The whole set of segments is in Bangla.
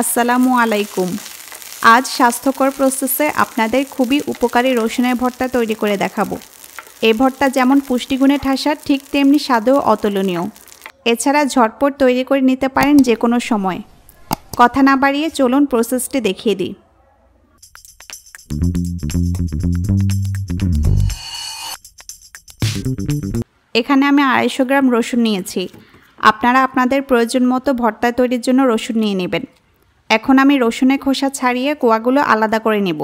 আসসালামু আলাইকুম। आज স্বাস্থ্যকর প্রসেসে আপনাদের খুবই উপকারী রসুনের ভর্তা তৈরি করে দেখাবো। এই ভর্তা যেমন পুষ্টিগুণে ঠাসা ঠিক তেমনি স্বাদেও অতুলনীয়। এছাড়া ঝটপট তৈরি করে নিতে পারেন যে কোনো সময়। কথা না বাড়িয়ে চলুন প্রসেসটি দেখিয়ে দিই। এখানে আমি 250 গ্রাম রসুন নিয়েছি। আপনারা আপনাদের প্রয়োজন মতো ভর্তা তৈরির জন্য রসুন নিয়ে নেবেন। এখন আমি রসুনের খোসা ছাড়িয়ে কোয়াগুলো আলাদা করে নেব।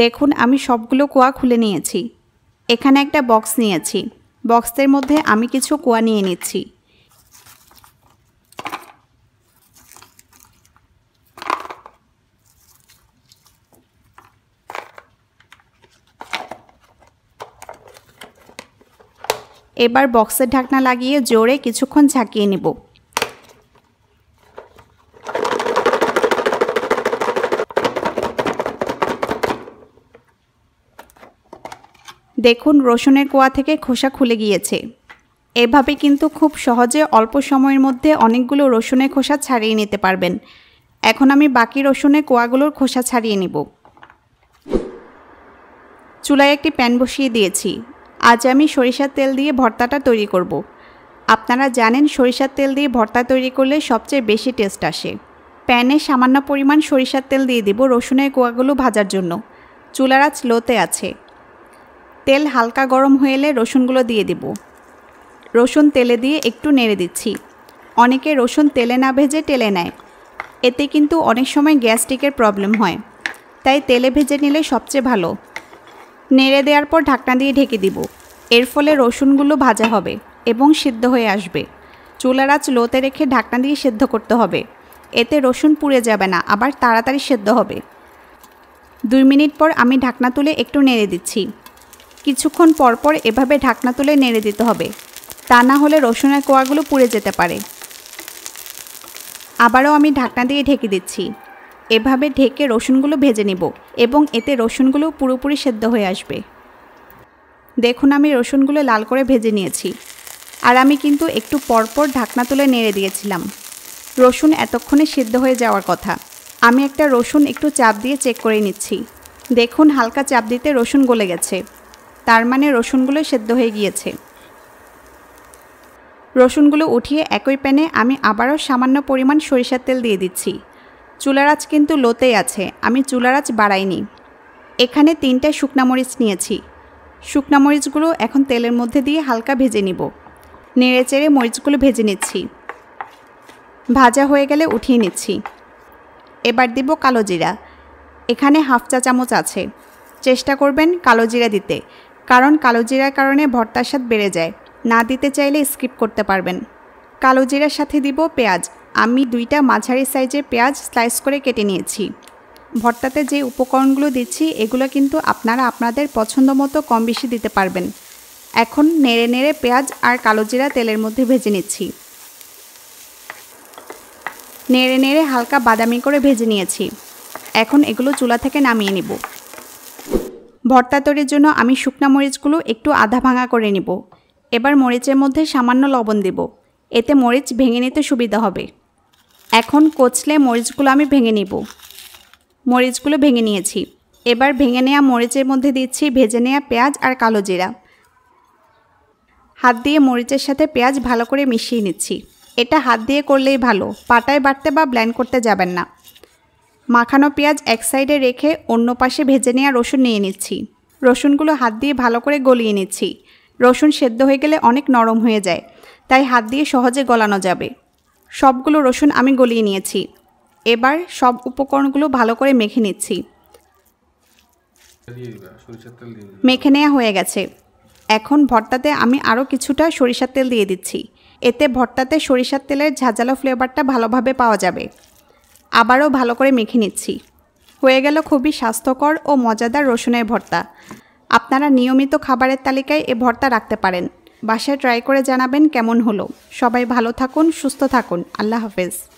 দেখুন আমি সবগুলো কোয়া খুলে নিয়েছি। এখানে একটা বক্স নিয়েছি, বক্সের মধ্যে আমি কিছু কোয়া নিয়ে নিচ্ছি। এবার বক্সের ঢাকনা লাগিয়ে জোরে কিছুক্ষণ ঝাঁকিয়ে নেব। দেখুন রসুনের কোয়া থেকে খোসা খুলে গিয়েছে। এভাবে কিন্তু খুব সহজে অল্প সময়ের মধ্যে অনেকগুলো রসুনের খোসা ছাড়িয়ে নিতে পারবেন। এখন আমি বাকি রসুনের কোয়াগুলোর খোসা ছাড়িয়ে নেব। চুলায় একটি প্যান বসিয়ে দিয়েছি। আজ আমি সরিষার তেল দিয়ে ভর্তাটা তৈরি করব। আপনারা জানেন সরিষার তেল দিয়ে ভর্তা তৈরি করলে সবচেয়ে বেশি টেস্ট আসে। প্যানে সামান্য পরিমাণ সরিষার তেল দিয়ে দেব রসুনের কোয়াগুলো ভাজার জন্য। চুলার আঁচ লোতে আছে। তেল হালকা গরম হয়ে এলে রসুনগুলো দিয়ে দেব। রসুন তেলে দিয়ে একটু নেড়ে দিচ্ছি। অনেকে রসুন তেলে না ভেজে টেলে নেয়, এতে কিন্তু অনেক সময় গ্যাস্ট্রিকের প্রবলেম হয়, তাই তেলে ভেজে নিলে সবচেয়ে ভালো। নেড়ে দেওয়ার পর ঢাকনা দিয়ে ঢেকে দিব। এর ফলে রসুনগুলো ভাজা হবে এবং সিদ্ধ হয়ে আসবে। চুলার আঁচ লোতে রেখে ঢাকনা দিয়ে সিদ্ধ করতে হবে, এতে রসুন পুড়ে যাবে না, আবার তাড়াতাড়ি সিদ্ধ হবে। 2 মিনিট পর আমি ঢাকনা তুলে একটু নেড়ে দিচ্ছি। কিছুক্ষণ পরপর এভাবে ঢাকনা তুলে নেড়ে দিতে হবে, তা না হলে রসুনের কোয়াগুলো পুড়ে যেতে পারে। আবারও আমি ঢাকনা দিয়ে ঢেকে দিচ্ছি। এভাবে ঢেকে রসুনগুলো ভেজে নেব এবং এতে রসুনগুলো পুরোপুরি সেদ্ধ হয়ে আসবে। দেখুন আমি রসুনগুলো লাল করে ভেজে নিয়েছি, আর আমি কিন্তু একটু পরপর ঢাকনা তুলে নেড়ে দিয়েছিলাম। রসুন এতক্ষণে সেদ্ধ হয়ে যাওয়ার কথা। আমি একটা রসুন একটু চাপ দিয়ে চেক করে নিচ্ছি। দেখুন হালকা চাপ দিতে রসুন গলে গেছে, তার মানে রসুনগুলো সেদ্ধ হয়ে গিয়েছে। রসুনগুলো উঠিয়ে একই প্যানে আমি আবারও সামান্য পরিমাণ সরিষার তেল দিয়ে দিচ্ছি। চুলার আঁচ কিন্তু লোতেই আছে, আমি চুলার আঁচ বাড়াইনি। এখানে 3টা শুকনো মরিচ নিয়েছি। শুকনো মরিচগুলো এখন তেলের মধ্যে দিয়ে হালকা ভেজে নিব। নেড়ে চেড়ে মরিচগুলো ভেজে নিচ্ছি। ভাজা হয়ে গেলে উঠিয়ে নিচ্ছি। এবার দিব কালো জিরা। এখানে 1/2 চা চামচ আছে। চেষ্টা করবেন কালো জিরা দিতে, কারণ কালো জিরার কারণে ভর্তার স্বাদ বেড়ে যায়। না দিতে চাইলে স্কিপ করতে পারবেন। কালো জিরার সাথে দিব পেঁয়াজ। আমি 2টা মাঝারি সাইজের পেঁয়াজ স্লাইস করে কেটে নিয়েছি। ভর্তাতে যে উপকরণগুলো দিচ্ছি এগুলো কিন্তু আপনারা আপনাদের পছন্দ মতো কম বেশি দিতে পারবেন। এখন নেড়ে নেড়ে পেঁয়াজ আর কালো জিরা তেলের মধ্যে ভেজে নিচ্ছি। নেড়ে নেড়ে হালকা বাদামি করে ভেজে নিয়েছি। এখন এগুলো চুলা থেকে নামিয়ে নেব। ভর্তা তৈরির জন্য আমি শুকনো মরিচগুলো একটু আধা ভাঙা করে নেব। এবার মরিচের মধ্যে সামান্য লবণ দেব, এতে মরিচ ভেঙে নিতে সুবিধা হবে। এখন কোচলে মরিচগুলো আমি ভেঙে নিব। মরিচগুলো ভেঙে নিয়েছি। এবার ভেঙে নেওয়া মরিচের মধ্যে দিচ্ছি ভেজে নেওয়া পেঁয়াজ আর কালো জিরা। হাত দিয়ে মরিচের সাথে পেঁয়াজ ভালো করে মিশিয়ে নিচ্ছি। এটা হাত দিয়ে করলেই ভালো, পাটায় বাটতে বা ব্লেন্ড করতে যাবেন না। মাখানো পেঁয়াজ এক সাইডে রেখে অন্য পাশে ভেজে নেওয়া রসুন নিয়ে নিচ্ছি। রসুনগুলো হাত দিয়ে ভালো করে গলিয়ে নিচ্ছি। রসুন সেদ্ধ হয়ে গেলে অনেক নরম হয়ে যায়, তাই হাত দিয়ে সহজে গলানো যাবে। সবগুলো রসুন আমি গলিয়ে নিয়েছি। এবার সব উপকরণগুলো ভালো করে মেখে নিচ্ছি। মেখে নেওয়া হয়ে গেছে। এখন ভর্তাতে আমি আরও কিছুটা সরিষার তেল দিয়ে দিচ্ছি। এতে ভর্তাতে সরিষার তেলের ঝাঁঝালো ফ্লেভারটা ভালোভাবে পাওয়া যাবে। আবারও ভালো করে মেখে নিচ্ছি। হয়ে গেল খুবই স্বাস্থ্যকর ও মজাদার রসুনের ভর্তা। আপনারা নিয়মিত খাবারের তালিকায় এ ভর্তা রাখতে পারেন। বাসায় ট্রাই করে জানাবেন কেমন হলো। সবাই ভালো থাকুন, সুস্থ থাকুন। আল্লাহ হাফেজ।